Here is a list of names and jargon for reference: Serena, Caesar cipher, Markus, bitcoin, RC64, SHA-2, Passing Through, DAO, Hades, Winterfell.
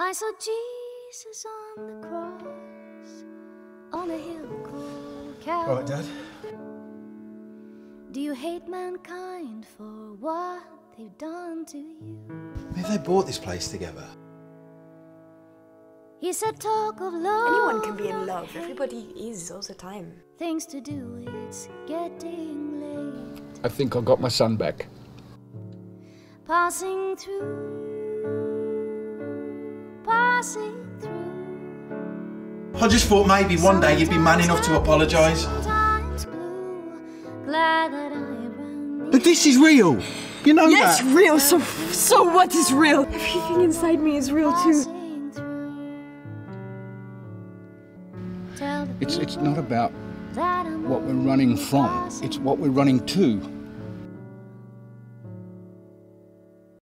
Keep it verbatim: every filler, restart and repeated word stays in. I saw Jesus on the cross, on a hill called Calvary. All right, Dad. Do you hate mankind for what they've done to you? Maybe they bought this place together. He said, talk of love. Anyone can be in love. Everybody is all the time. Things to do, it's getting late. I think I got my son back. Passing through, passing through. I just thought maybe one day you'd be man enough to apologise. But this is real. You know yes, that. Yes, real. So, so what is real? Everything inside me is real too. It's, it's not about what we're running from, it's what we're running to.